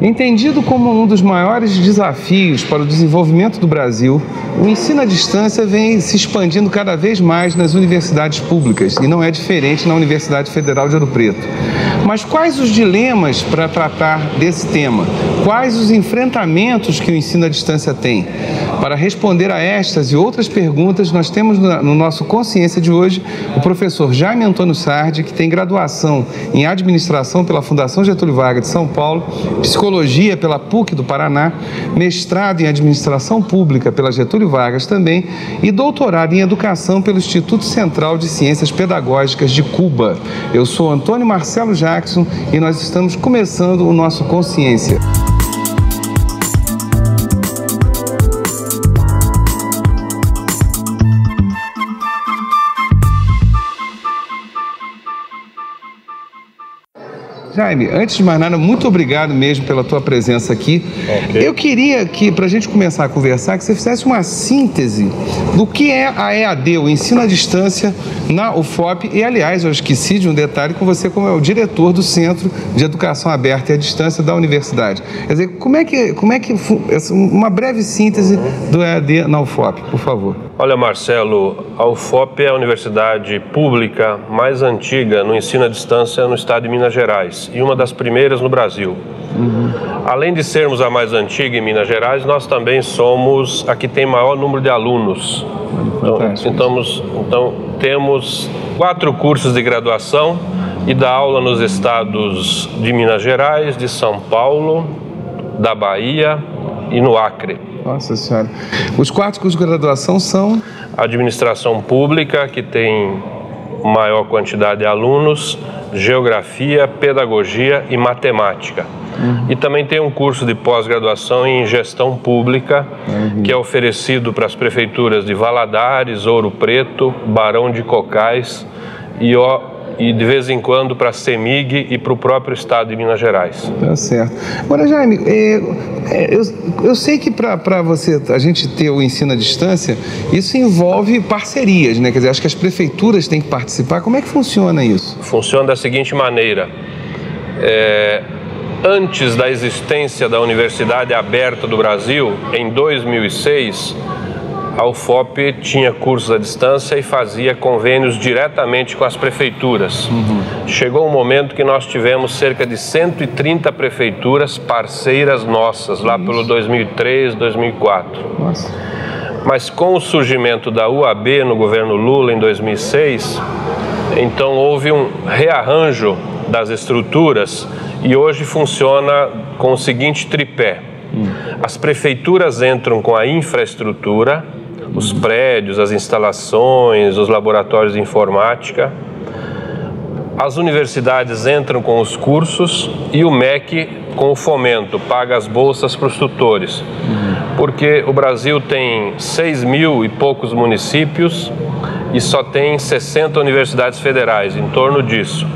Entendido como um dos maiores desafios para o desenvolvimento do Brasil, o ensino à distância vem se expandindo cada vez mais nas universidades públicas e não é diferente na Universidade Federal de Ouro Preto. Mas quais os dilemas para tratar desse tema? Quais os enfrentamentos que o ensino à distância tem? Para responder a estas e outras perguntas, nós temos no nosso Com Ciência de hoje o professor Jaime Antônio Sardi, que tem graduação em administração pela Fundação Getúlio Vargas de São Paulo, psicologia pela PUC do Paraná, mestrado em administração pública pela Getúlio Vargas também e doutorado em educação pelo Instituto Central de Ciências Pedagógicas de Cuba. Eu sou Antônio Marcelo Jackson e nós estamos começando o nosso Com Ciência. Jaime, antes de mais nada, muito obrigado mesmo pela tua presença aqui. Okay. Eu queria que, para a gente começar a conversar, que você fizesse uma síntese do que é a EAD, o ensino à distância na UFOP. E, aliás, eu esqueci de um detalhe com você, como é o diretor do Centro de Educação Aberta e à Distância da Universidade. Quer dizer, como é que uma breve síntese do EAD na UFOP, por favor. Olha, Marcelo, a UFOP é a universidade pública mais antiga no ensino à distância no estado de Minas Gerais. E uma das primeiras no Brasil. Além de sermos a mais antiga em Minas Gerais, nós também somos a que tem maior número de alunos. Então temos 4 cursos de graduação e da aula nos estados de Minas Gerais, de São Paulo, da Bahia e no Acre. Nossa Senhora. Os 4 cursos de graduação são? Administração Pública, que tem maior quantidade de alunos, Geografia, Pedagogia e Matemática. E também tem um curso de pós-graduação em Gestão Pública, que é oferecido para as prefeituras de Valadares, Ouro Preto, Barão de Cocais e de vez em quando para a CEMIG e para o próprio estado de Minas Gerais. Tá certo. Agora, Jaime, eu sei que para você, a gente ter o ensino à distância, isso envolve parcerias, né? Quer dizer, acho que as prefeituras têm que participar. Como é que funciona isso? Funciona da seguinte maneira. Antes da existência da Universidade Aberta do Brasil, em 2006... a UFOP tinha cursos à distância e fazia convênios diretamente com as prefeituras. Chegou um momento que nós tivemos cerca de 130 prefeituras parceiras nossas, lá pelo 2003, 2004. Nossa. Mas com o surgimento da UAB no governo Lula em 2006, então houve um rearranjo das estruturas e hoje funciona com o seguinte tripé. As prefeituras entram com a infraestrutura, os prédios, as instalações, os laboratórios de informática. As universidades entram com os cursos e o MEC com o fomento, paga as bolsas para os tutores. Porque o Brasil tem 6.000 e poucos municípios e só tem 60 universidades federais, em torno disso.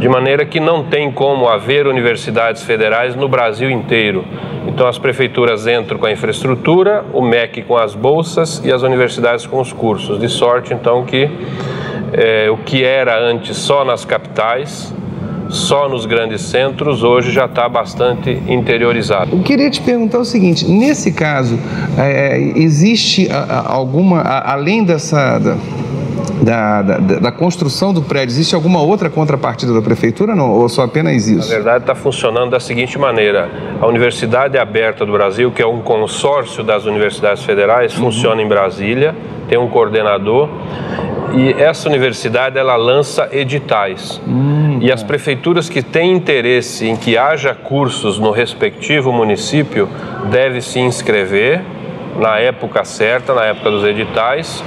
De maneira que não tem como haver universidades federais no Brasil inteiro. Então as prefeituras entram com a infraestrutura, o MEC com as bolsas e as universidades com os cursos. De sorte, então, que o que era antes só nas capitais, só nos grandes centros, hoje já está bastante interiorizado. Eu queria te perguntar o seguinte, nesse caso, existe alguma, além dessa... Da construção do prédio, existe alguma outra contrapartida da prefeitura não? Ou só apenas isso? Na verdade, está funcionando da seguinte maneira. A Universidade Aberta do Brasil, que é um consórcio das universidades federais, funciona em Brasília, tem um coordenador e essa universidade ela lança editais. E as prefeituras que têm interesse em que haja cursos no respectivo município devem se inscrever na época certa, na época dos editais,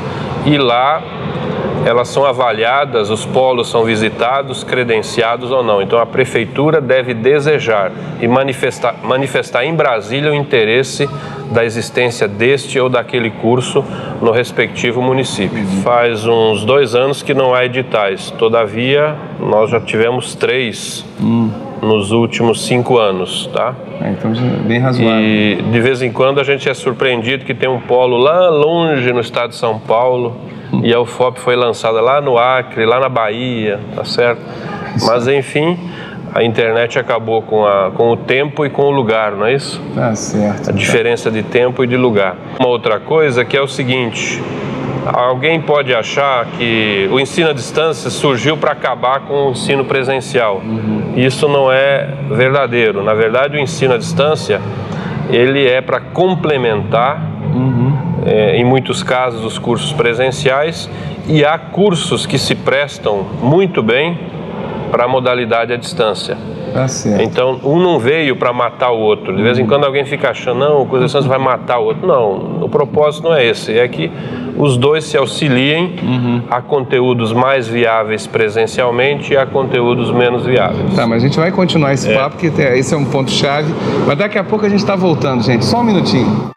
e lá elas são avaliadas, os polos são visitados, credenciados ou não. Então a prefeitura deve desejar e manifestar em Brasília o interesse da existência deste ou daquele curso no respectivo município. Faz uns 2 anos que não há editais, todavia nós já tivemos 3 nos últimos 5 anos, tá? Então, bem razoável. E de vez em quando a gente é surpreendido que tem um polo lá longe no estado de São Paulo, e a UFOP foi lançada lá no Acre, lá na Bahia, tá certo? Mas, enfim, a internet acabou com o tempo e com o lugar, não é isso? Tá certo. A diferença de tempo e de lugar. Uma outra coisa que é o seguinte, alguém pode achar que o ensino à distância surgiu para acabar com o ensino presencial. Uhum. Isso não é verdadeiro. Na verdade, o ensino à distância, ele é para complementar, em muitos casos, os cursos presenciais, e há cursos que se prestam muito bem para a modalidade à distância. Tá certo. Então, um não veio para matar o outro. De vez em quando alguém fica achando, não, o curso de distância vai matar o outro. Não, o propósito não é esse, é que os dois se auxiliem a conteúdos mais viáveis presencialmente e a conteúdos menos viáveis. Tá, mas a gente vai continuar esse papo, porque esse é um ponto-chave, mas daqui a pouco a gente está voltando, gente. Só um minutinho.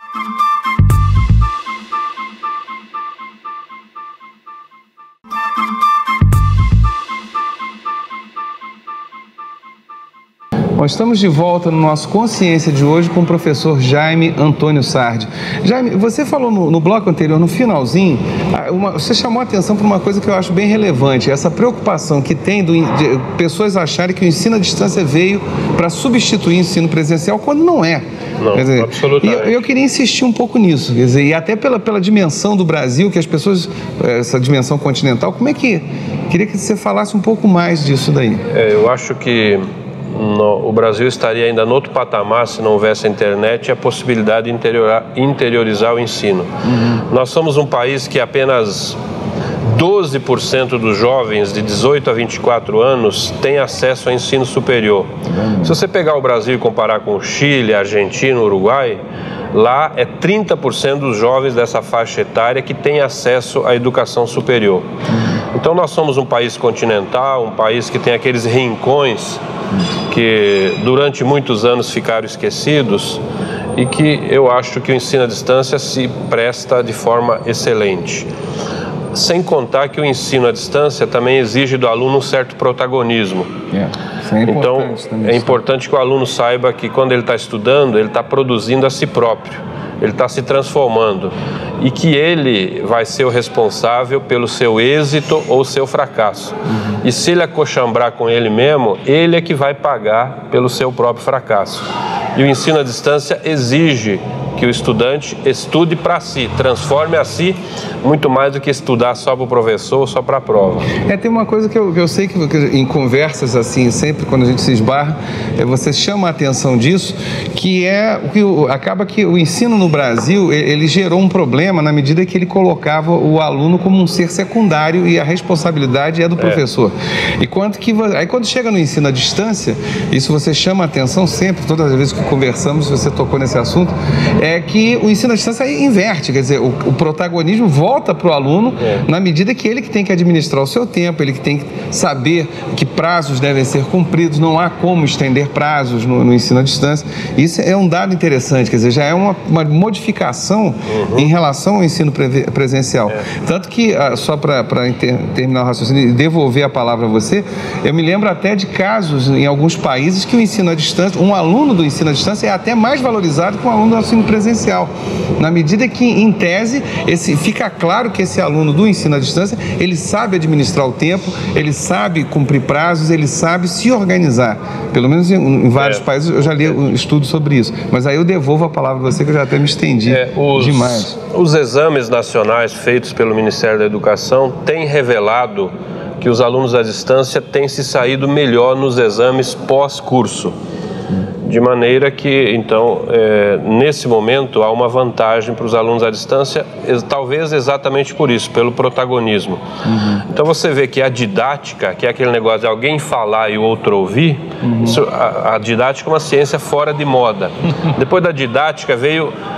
Nós estamos de volta no nosso Com Ciência de hoje com o professor Jaime Antônio Sardi. Jaime, você falou no bloco anterior, no finalzinho, você chamou a atenção para uma coisa que eu acho bem relevante, essa preocupação que tem de pessoas acharem que o ensino à distância veio para substituir o ensino presencial, quando não é. Não, dizer, absolutamente. E eu queria insistir um pouco nisso, quer dizer, e até pela dimensão do Brasil, que as pessoas, essa dimensão continental, como é que... Queria que você falasse um pouco mais disso daí. Eu acho que o Brasil estaria ainda no outro patamar se não houvesse a internet e a possibilidade de interiorizar o ensino. Nós somos um país que apenas 12% dos jovens de 18 a 24 anos têm acesso ao ensino superior. Se você pegar o Brasil e comparar com o Chile, Argentina, Uruguai, lá é 30% dos jovens dessa faixa etária que têm acesso à educação superior. Então nós somos um país continental, um país que tem aqueles rincões que durante muitos anos ficaram esquecidos e que eu acho que o ensino à distância se presta de forma excelente. Sem contar que o ensino à distância também exige do aluno um certo protagonismo. Então, é importante que o aluno saiba que quando ele está estudando, ele está produzindo a si próprio, ele está se transformando e que ele vai ser o responsável pelo seu êxito ou seu fracasso. E se ele acochambrar com ele mesmo, ele é que vai pagar pelo seu próprio fracasso. E o ensino à distância exige que o estudante estude para si, transforme a si, muito mais do que estudar só para o professor ou só para a prova. Tem uma coisa que eu sei que em conversas assim, sempre quando a gente se esbarra, você chama a atenção disso, que é o que acaba que o ensino no Brasil, ele gerou um problema na medida que ele colocava o aluno como um ser secundário e a responsabilidade é do professor. Aí quando chega no ensino à distância, isso você chama a atenção sempre, todas as vezes que conversamos, você tocou nesse assunto, é que o ensino à distância inverte, quer dizer, o protagonismo volta para o aluno na medida que ele que tem que administrar o seu tempo, ele que tem que saber que prazos devem ser cumpridos, não há como estender prazos no ensino à distância. Isso é um dado interessante, quer dizer, já é uma modificação em relação ao ensino presencial. Tanto que, só para terminar o raciocínio e devolver a palavra a você, eu me lembro até de casos em alguns países que o ensino à distância, um aluno do ensino à distância é até mais valorizado que um aluno do ensino presencial, na medida que, em tese, fica claro que esse aluno do ensino à distância, ele sabe administrar o tempo, ele sabe cumprir prazos, ele sabe se organizar. Pelo menos em vários países eu já li um estudo sobre isso. Mas aí eu devolvo a palavra a você, que eu já até me estendi demais. Os exames nacionais feitos pelo Ministério da Educação têm revelado que os alunos à distância têm se saído melhor nos exames pós-curso. De maneira que, então, nesse momento há uma vantagem para os alunos à distância, talvez exatamente por isso, pelo protagonismo. Então você vê que a didática, que é aquele negócio de alguém falar e o outro ouvir, isso, a didática é uma ciência fora de moda. Depois da didática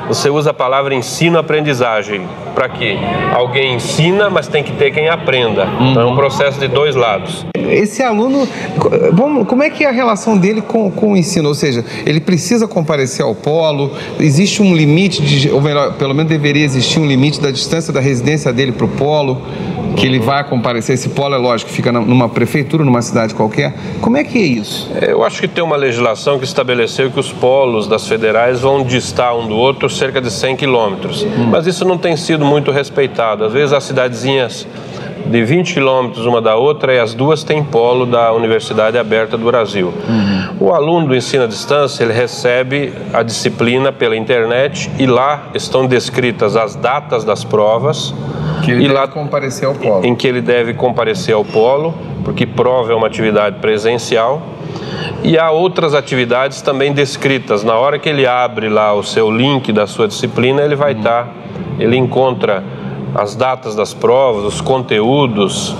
você usa a palavra ensino-aprendizagem. Para quê? Alguém ensina, mas tem que ter quem aprenda. Então é um processo de dois lados. Esse aluno, como é que é a relação dele com o ensino? Ou seja, ele precisa comparecer ao polo, existe um limite, ou melhor, pelo menos deveria existir um limite da distância da residência dele para o polo, que ele vai comparecer. Esse polo, é lógico, fica numa prefeitura, numa cidade qualquer. Como é que é isso? Eu acho que tem uma legislação que estabeleceu que os polos das federais vão distar um do outro cerca de 100 quilômetros. Mas isso não tem sido muito respeitado. Às vezes as cidadezinhas de 20 quilômetros uma da outra, e as duas têm polo da Universidade Aberta do Brasil. Uhum. O aluno do ensino à distância, ele recebe a disciplina pela internet e lá estão descritas as datas das provas. Que ele deve comparecer ao polo. Em que ele deve comparecer ao polo, porque prova é uma atividade presencial. E há outras atividades também descritas. Na hora que ele abre lá o seu link da sua disciplina, ele vai estar... Ele encontra as datas das provas, os conteúdos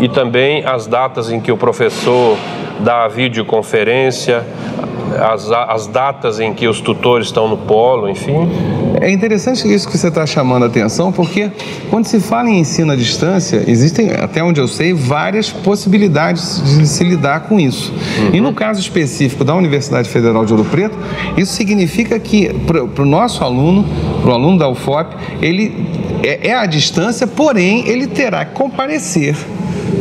e também as datas em que o professor dá a videoconferência, as datas em que os tutores estão no polo, enfim. É interessante isso que você está chamando a atenção, porque quando se fala em ensino à distância, existem, até onde eu sei, várias possibilidades de se lidar com isso. E no caso específico da Universidade Federal de Ouro Preto, isso significa que para o nosso aluno, para o aluno da UFOP, ele é à distância, porém ele terá que comparecer.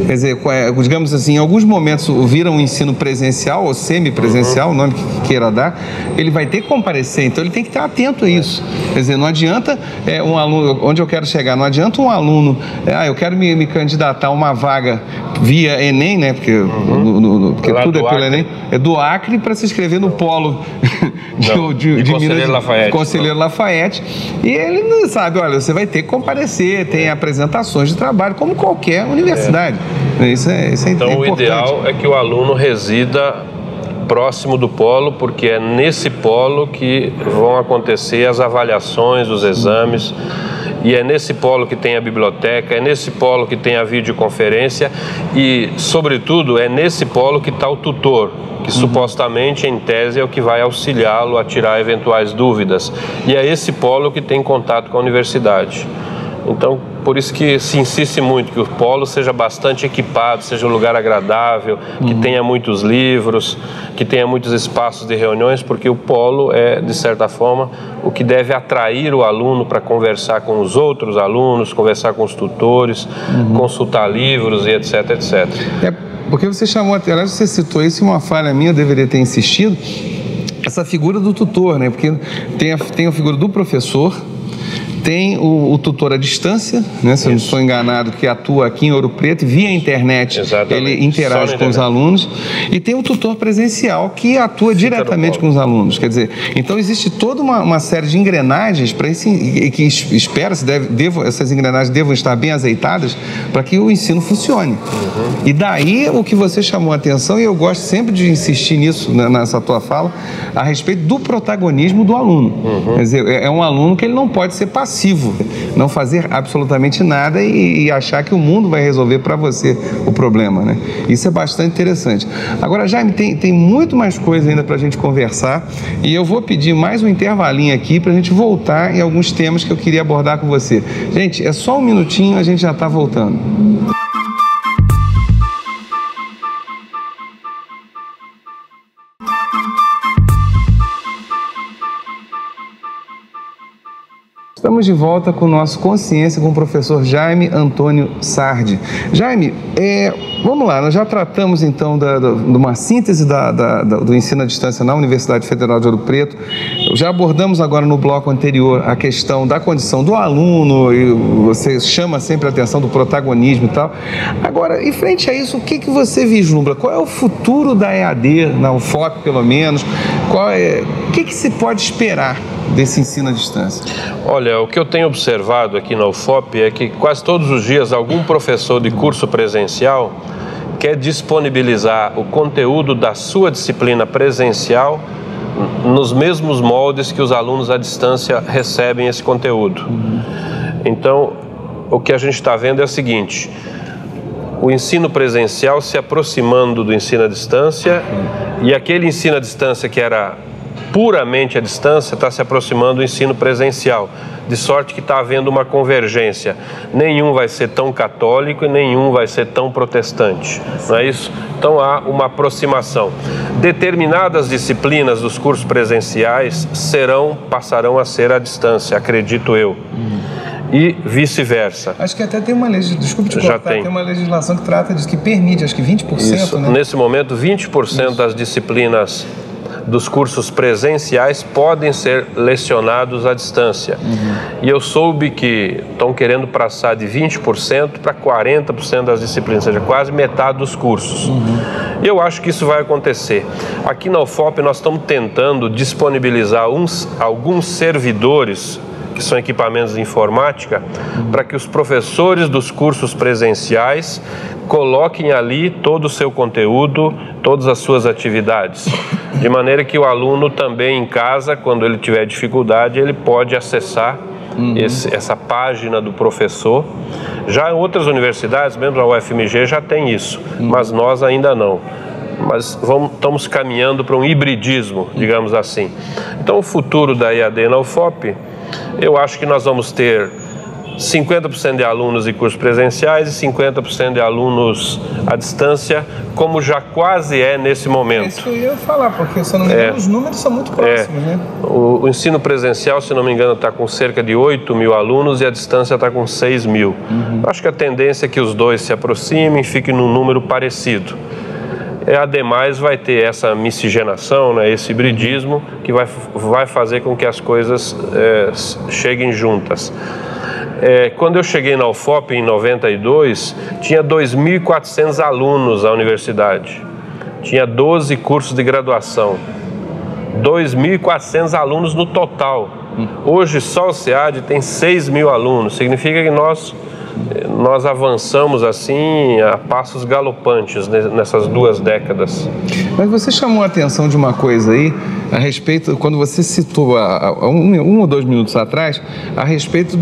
Quer dizer, digamos assim, em alguns momentos vira um ensino presencial ou semipresencial, o nome que queira dar, ele vai ter que comparecer, então ele tem que estar atento a isso. Quer dizer, não adianta um aluno, onde eu quero chegar, não adianta um aluno, eu quero me candidatar a uma vaga via Enem, né, porque, porque tudo é pelo Enem, é do Acre para se inscrever no polo de Conselheiro Lafayette. Conselheiro Lafayette. E ele não sabe, olha, você vai ter que comparecer, tem apresentações de trabalho, como qualquer universidade. Isso é então importante. O ideal é que o aluno resida próximo do polo, porque é nesse polo que vão acontecer as avaliações, os exames, e é nesse polo que tem a biblioteca, é nesse polo que tem a videoconferência e, sobretudo, é nesse polo que está o tutor, que supostamente, em tese, é o que vai auxiliá-lo a tirar eventuais dúvidas. E é esse polo que tem contato com a universidade. Então, por isso que se insiste muito que o polo seja bastante equipado, seja um lugar agradável, que tenha muitos livros, que tenha muitos espaços de reuniões, porque o polo é, de certa forma, o que deve atrair o aluno para conversar com os outros alunos, conversar com os tutores, consultar livros e etc, etc. É porque você chamou, aliás, você citou isso, uma falha minha, eu deveria ter insistido, essa figura do tutor, né? Porque tem a figura do professor, tem o tutor à distância, né, se eu não estou enganado, que atua aqui em Ouro Preto, via internet. Exatamente. Ele interage com os alunos. E tem o tutor presencial, que atua diretamente com os alunos. Quer dizer, então existe toda uma série de engrenagens para esse, que espera-se, essas engrenagens devam estar bem azeitadas para que o ensino funcione. E daí o que você chamou a atenção, e eu gosto sempre de insistir nisso, nessa tua fala, a respeito do protagonismo do aluno. Quer dizer, é um aluno que ele não pode ser passivo. Não fazer absolutamente nada e achar que o mundo vai resolver para você o problema, né? Isso é bastante interessante. Agora, Jaime, tem muito mais coisa ainda para a gente conversar e eu vou pedir mais um intervalinho aqui para a gente voltar em alguns temas que eu queria abordar com você. Gente, é só um minutinho, a gente já está voltando. Estamos de volta com o nosso Com Ciência, com o professor Jaime Antônio Sardi. Jaime, vamos lá, nós já tratamos então de uma síntese do ensino à distância na Universidade Federal de Ouro Preto. Já abordamos agora no bloco anterior a questão da condição do aluno, e você chama sempre a atenção do protagonismo e tal. Agora, em frente a isso, o que você vislumbra? Qual é o futuro da EAD, na UFOP pelo menos? O que se pode esperar desse ensino à distância? Olha, o que eu tenho observado aqui na UFOP é que quase todos os dias algum professor de curso presencial quer disponibilizar o conteúdo da sua disciplina presencial nos mesmos moldes que os alunos à distância recebem esse conteúdo. Então, o que a gente está vendo é o seguinte: o ensino presencial se aproximando do ensino à distância e aquele ensino à distância que era puramente à distância está se aproximando do ensino presencial, de sorte que está havendo uma convergência. Nenhum vai ser tão católico e nenhum vai ser tão protestante, não é isso? Então há uma aproximação. Determinadas disciplinas dos cursos presenciais passarão a ser à distância, acredito eu. E vice-versa. Acho que até tem uma legislação, desculpe te cortar, tem uma legislação que trata disso, que permite, acho que 20%, isso, né? Nesse momento, 20% das disciplinas dos cursos presenciais podem ser lecionados à distância. E eu soube que estão querendo passar de 20% para 40% das disciplinas, ou seja, quase metade dos cursos. E eu acho que isso vai acontecer. Aqui na UFOP nós estamos tentando disponibilizar alguns servidores, que são equipamentos de informática, para que os professores dos cursos presenciais coloquem ali todo o seu conteúdo, todas as suas atividades, de maneira que o aluno também em casa, quando ele tiver dificuldade, ele pode acessar essa página do professor. Já em outras universidades, mesmo a UFMG já tem isso, mas nós ainda não. Mas estamos caminhando para um hibridismo, digamos assim. Então o futuro da EAD na UFOP, eu acho que nós vamos ter 50% de alunos em cursos presenciais e 50% de alunos à distância, como já quase é nesse momento. É isso que eu ia falar, porque, se não me engano, os números são muito próximos, né? O ensino presencial, se não me engano, está com cerca de 8 mil alunos e a distância está com 6 mil. Acho que a tendência é que os dois se aproximem e fiquem num número parecido. Ademais, vai ter essa miscigenação, né, esse hibridismo, que vai fazer com que as coisas cheguem juntas. Quando eu cheguei na UFOP, em 92, tinha 2.400 alunos na universidade. Tinha 12 cursos de graduação. 2.400 alunos no total. Hoje, só o CEAD tem 6 mil alunos. Significa que nós avançamos assim a passos galopantes nessas duas décadas. Mas você chamou a atenção de uma coisa aí, a respeito, quando você citou há um ou dois minutos atrás, a respeito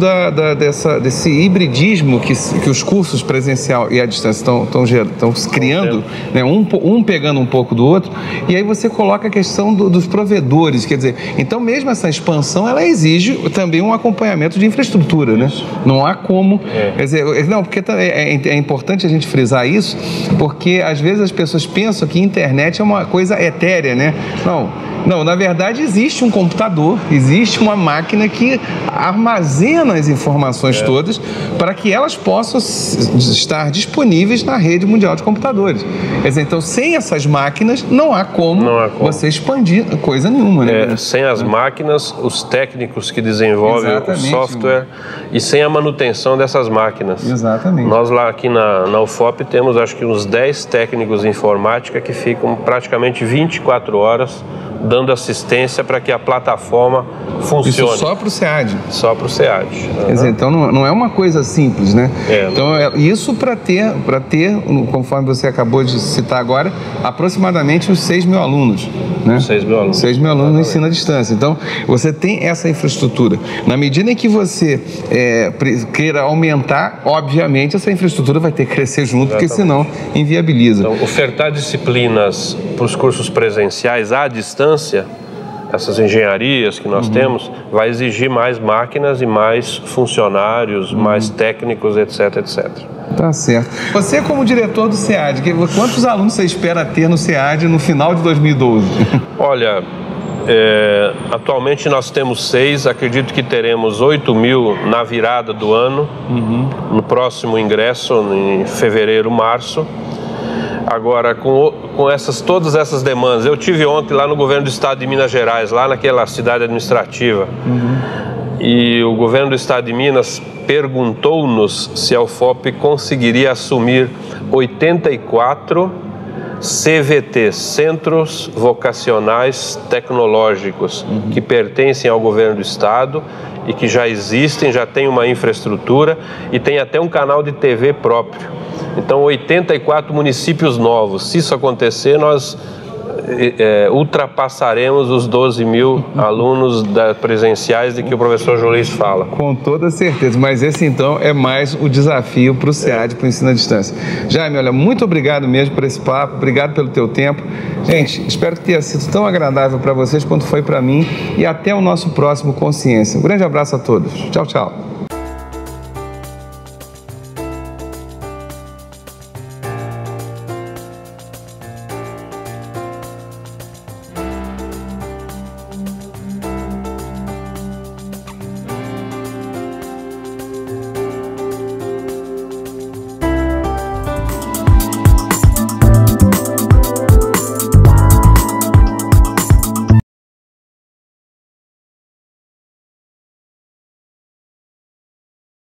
desse hibridismo que os cursos presencial e à distância estão se criando, né? um pegando um pouco do outro, e aí você coloca a questão dos provedores, quer dizer, então mesmo essa expansão, ela exige também um acompanhamento de infraestrutura, né? Não há como... Quer dizer, não, porque é importante a gente frisar isso, porque às vezes as pessoas pensam que internet é uma coisa etérea, né? Não, na verdade existe um computador, existe uma máquina que armazena as informações todas para que elas possam estar disponíveis na rede mundial de computadores. Quer dizer, então, sem essas máquinas não há como você expandir coisa nenhuma, né? Sem as máquinas, os técnicos que desenvolvem o software e sem a manutenção dessas máquinas. Exatamente. Nós lá aqui na UFOP temos acho que uns 10 técnicos de informática que ficam praticamente 24 horas dando assistência para que a plataforma funcione. Isso só para o CEAD? Só para o CEAD. Quer dizer, então não é uma coisa simples, né? Então, isso para ter, conforme você acabou de citar agora, aproximadamente os 6 mil alunos, né? 6 mil alunos. 6 mil alunos no ensino à distância. Então, você tem essa infraestrutura. Na medida em que você queira aumentar, obviamente, essa infraestrutura vai ter que crescer junto, porque senão inviabiliza. Então, ofertar disciplinas para os cursos presenciais à distância, essas engenharias que nós temos, vai exigir mais máquinas e mais funcionários, mais técnicos, etc, etc. Tá certo. Você, como diretor do CEAD, quantos alunos você espera ter no CEAD no final de 2012? Olha, atualmente nós temos 6, acredito que teremos 8 mil na virada do ano, no próximo ingresso, em fevereiro, março. Agora, com todas essas demandas, eu tive ontem lá no governo do estado de Minas Gerais, lá naquela cidade administrativa, e o governo do estado de Minas perguntou-nos se a UFOP conseguiria assumir 84 CVT, Centros Vocacionais Tecnológicos, que pertencem ao governo do estado e que já existem, já tem uma infraestrutura e tem até um canal de TV próprio. Então, 84 municípios novos. Se isso acontecer, nós ultrapassaremos os 12 mil alunos presenciais de que o professor Juliz fala. Com toda certeza, mas esse então é mais o desafio para o CEAD, para o ensino à distância. Jaime, olha, muito obrigado mesmo por esse papo, obrigado pelo teu tempo. Gente, espero que tenha sido tão agradável para vocês quanto foi para mim e até o nosso próximo Com Ciência. Um grande abraço a todos. Tchau, tchau.